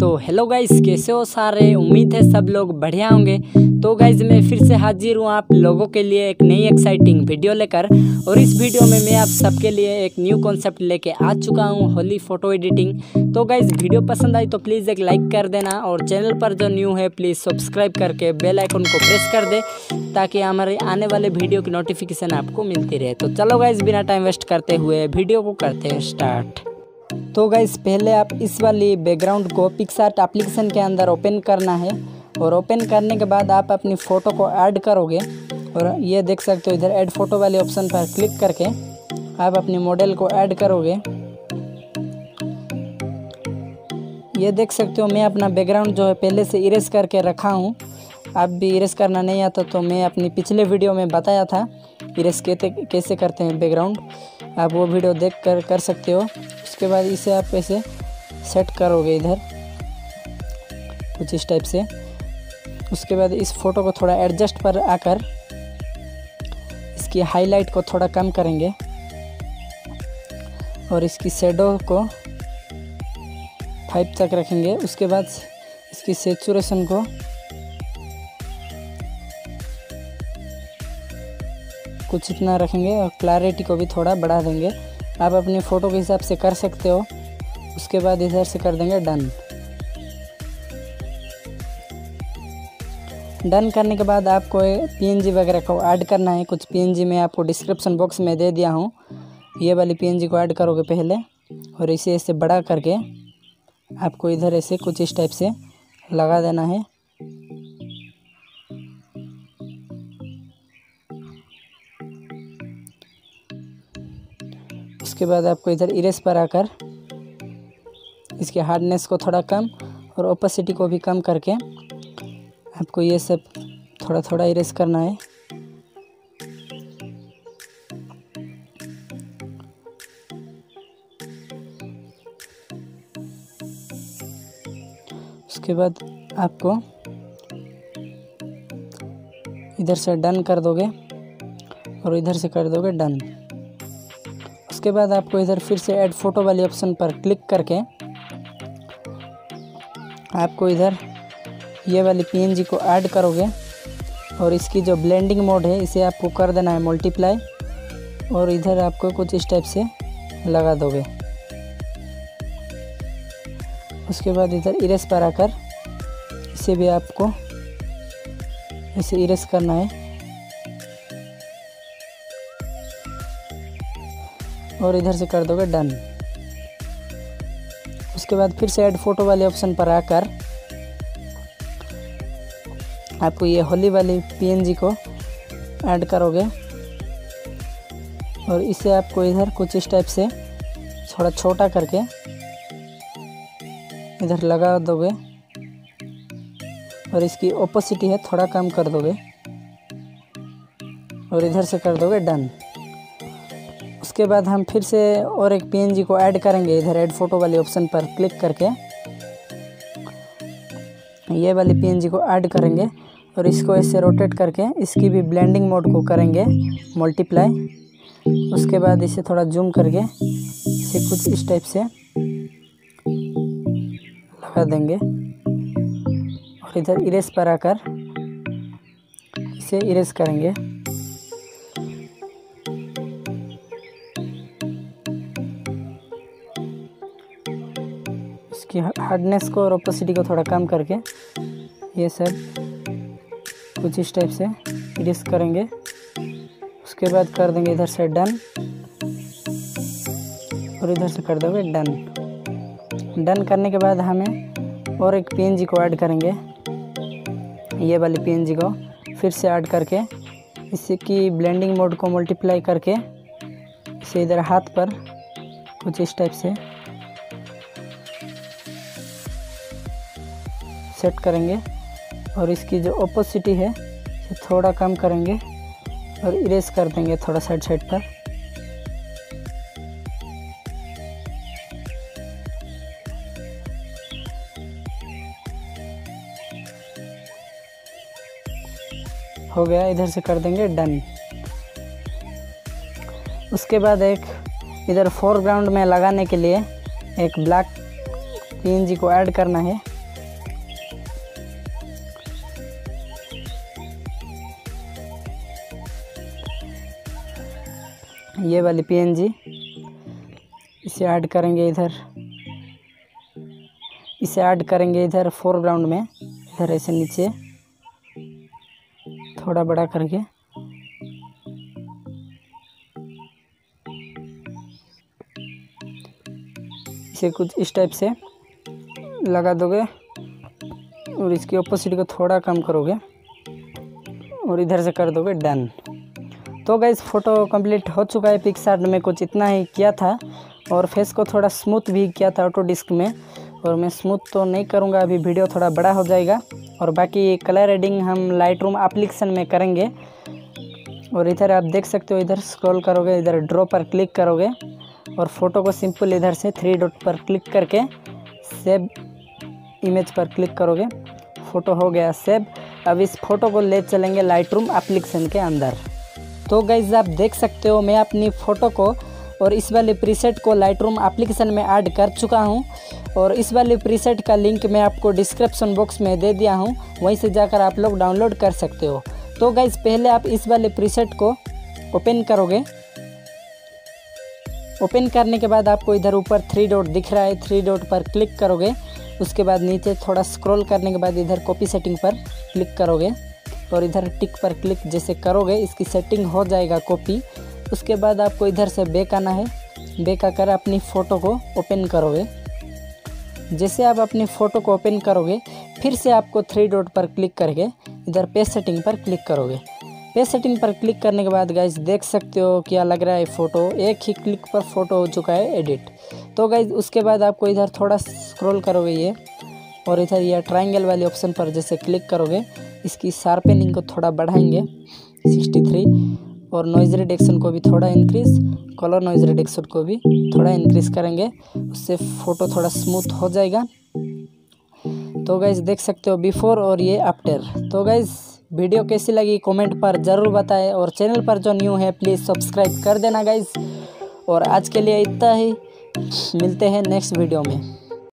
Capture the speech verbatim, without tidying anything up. तो hello guys, कैसे हो सारे। उम्मीद है सब लोग बढ़िया होंगे। तो गाइस मैं फिर से हाजिर हूँ आप लोगों के लिए एक नई एक्साइटिंग वीडियो लेकर, और इस वीडियो में मैं आप सबके लिए एक न्यू कॉन्सेप्ट लेके आ चुका हूँ, होली फ़ोटो एडिटिंग। तो गाइस वीडियो पसंद आई तो प्लीज़ एक लाइक कर देना, और चैनल पर जो न्यू है प्लीज़ सब्सक्राइब करके बेल आइकन को प्रेस कर दे ताकि हमारे आने वाले वीडियो की नोटिफिकेशन आपको मिलती रहे। तो चलो गाइस बिना टाइम वेस्ट करते हुए वीडियो को करते हैं स्टार्ट। तो गाइस पहले आप इस वाली बैकग्राउंड को पिक्सआर्ट एप्लीकेशन के अंदर ओपन करना है, और ओपन करने के बाद आप अपनी फ़ोटो को ऐड करोगे, और ये देख सकते हो इधर ऐड फ़ोटो वाले ऑप्शन पर क्लिक करके आप अपने मॉडल को ऐड करोगे। ये देख सकते हो मैं अपना बैकग्राउंड जो है पहले से इरेज करके रखा हूँ। आप भी इरेज करना नहीं आता तो मैं अपनी पिछले वीडियो में बताया था इरेज कैसे करते हैं बैकग्राउंड, आप वो वीडियो देख कर कर सकते हो। उसके बाद इसे आप ऐसे सेट करोगे इधर कुछ इस टाइप से। उसके बाद इस फोटो को थोड़ा एडजस्ट पर आकर इसकी हाईलाइट को थोड़ा कम करेंगे, और इसकी शेडो को फाइव तक रखेंगे। उसके बाद इसकी सैचुरेशन को कुछ इतना रखेंगे, और क्लैरिटी को भी थोड़ा बढ़ा देंगे। आप अपनी फ़ोटो के हिसाब से कर सकते हो। उसके बाद इधर से कर देंगे डन। डन करने के बाद आपको पीएनजी वगैरह को ऐड करना है। कुछ पीएनजी मैं आपको डिस्क्रिप्शन बॉक्स में दे दिया हूँ। ये वाली पीएनजी को ऐड करोगे पहले, और इसे ऐसे बड़ा करके आपको इधर ऐसे कुछ इस टाइप से लगा देना है। उसके बाद आपको इधर इरेज पर आकर इसके हार्डनेस को थोड़ा कम और ओपेसिटी को भी कम करके आपको ये सब थोड़ा थोड़ा इरेज करना है। उसके बाद आपको इधर से डन कर दोगे, और इधर से कर दोगे डन। उसके बाद आपको इधर फिर से ऐड फोटो वाले ऑप्शन पर क्लिक करके आपको इधर ये वाली पीएनजी को ऐड करोगे, और इसकी जो ब्लेंडिंग मोड है इसे आपको कर देना है मल्टीप्लाई, और इधर आपको कुछ इस टाइप से लगा दोगे। उसके बाद इधर इरेज पर आकर इसे भी आपको इसे इरेज करना है, और इधर से कर दोगे डन। उसके बाद फिर से ऐड फोटो वाले ऑप्शन पर आकर आपको ये होली वाली पीएनजी को ऐड करोगे, और इसे आपको इधर कुछ इस टाइप से थोड़ा छोटा करके इधर लगा दोगे, और इसकी ओपेसिटी है थोड़ा कम कर दोगे, और इधर से कर दोगे डन। उसके बाद हम फिर से और एक पीएनजी को ऐड करेंगे। इधर ऐड फोटो वाले ऑप्शन पर क्लिक करके ये वाली पीएनजी को ऐड करेंगे, और इसको ऐसे रोटेट करके इसकी भी ब्लेंडिंग मोड को करेंगे मल्टीप्लाई। उसके बाद इसे थोड़ा जूम करके इसे कुछ इस टाइप से लगा देंगे, और इधर इरेज पर आकर इसे इरेज करेंगे। कि हार्डनेस को और ओपेसिटी को थोड़ा कम करके ये सब कुछ इस टाइप से इरेज करेंगे। उसके बाद कर देंगे इधर से डन, और इधर से कर दोगे डन। डन करने के बाद हमें और एक पीएनजी को ऐड करेंगे। ये वाली पीएनजी को फिर से ऐड करके इसी की ब्लेंडिंग मोड को मल्टीप्लाई करके इसे इधर हाथ पर कुछ इस टाइप से सेट करेंगे, और इसकी जो ओपेसिटी है इसे थोड़ा कम करेंगे, और इरेज कर देंगे थोड़ा साइड साइड पर। हो गया, इधर से कर देंगे डन। उसके बाद एक इधर फोरग्राउंड में लगाने के लिए एक ब्लैक पीएनजी को ऐड करना है। ये वाली पीएनजी, इसे ऐड करेंगे इधर, इसे ऐड करेंगे इधर फोरग्राउंड में, इधर ऐसे नीचे थोड़ा बड़ा करके। इसे कुछ इस टाइप से लगा दोगे और इसके ऑपोजिट को थोड़ा कम करोगे और इधर से कर दोगे डन। तो गाइस फ़ोटो कंप्लीट हो चुका है। पिक्सआर्ट में कुछ इतना ही किया था और फेस को थोड़ा स्मूथ भी किया था ऑटो डिस्क में, और मैं स्मूथ तो नहीं करूँगा अभी, वीडियो थोड़ा बड़ा हो जाएगा। और बाकी कलर एडिंग हम लाइटरूम एप्लीकेशन में करेंगे। और इधर आप देख सकते हो, इधर स्क्रॉल करोगे, इधर ड्रॉ पर क्लिक करोगे और फ़ोटो को सिंपल इधर से थ्री डॉट पर क्लिक करके सेव इमेज पर क्लिक करोगे। फ़ोटो हो गया सेव। अब इस फ़ोटो को ले चलेंगे लाइटरूम एप्लीकेशन के अंदर। तो गाइज आप देख सकते हो मैं अपनी फ़ोटो को और इस वाले प्रीसेट को लाइटरूम एप्लीकेशन में ऐड कर चुका हूं, और इस वाले प्रीसेट का लिंक मैं आपको डिस्क्रिप्शन बॉक्स में दे दिया हूं, वहीं से जाकर आप लोग डाउनलोड कर सकते हो। तो गाइज पहले आप इस वाले प्रीसेट को ओपन करोगे। ओपन करने के बाद आपको इधर ऊपर थ्री डॉट दिख रहा है, थ्री डॉट पर क्लिक करोगे। उसके बाद नीचे थोड़ा स्क्रॉल करने के बाद इधर कॉपी सेटिंग पर क्लिक करोगे और इधर टिक पर क्लिक जैसे करोगे इसकी सेटिंग हो जाएगा कॉपी। उसके बाद आपको इधर से बैक आना है, बैक आकर अपनी फ़ोटो को ओपन करोगे। जैसे आप अपनी फ़ोटो को ओपन करोगे फिर से आपको थ्री डॉट पर क्लिक करके इधर पेज सेटिंग पर क्लिक करोगे। पेज सेटिंग पर क्लिक करने के बाद गाइज देख सकते हो क्या लग रहा है फ़ोटो, एक ही क्लिक पर फ़ोटो हो चुका है एडिट। तो गाइज उसके बाद आपको इधर थोड़ा स्क्रॉल करोगे ये, और इधर यह ट्रायंगल वाले ऑप्शन पर जैसे क्लिक करोगे इसकी शार्पनिंग को थोड़ा बढ़ाएंगे सिक्सटी थ्री, और नॉइज़ रिडक्शन को भी थोड़ा इंक्रीज़, कलर नॉइज़ रिडक्शन को भी थोड़ा इंक्रीज़ करेंगे, उससे फ़ोटो थोड़ा स्मूथ हो जाएगा। तो गाइज़ देख सकते हो बिफोर और ये आफ्टर। तो गाइज़ वीडियो कैसी लगी कमेंट पर ज़रूर बताएं, और चैनल पर जो न्यू है प्लीज़ सब्सक्राइब कर देना गाइज़। और आज के लिए इतना ही, मिलते हैं नेक्स्ट वीडियो में।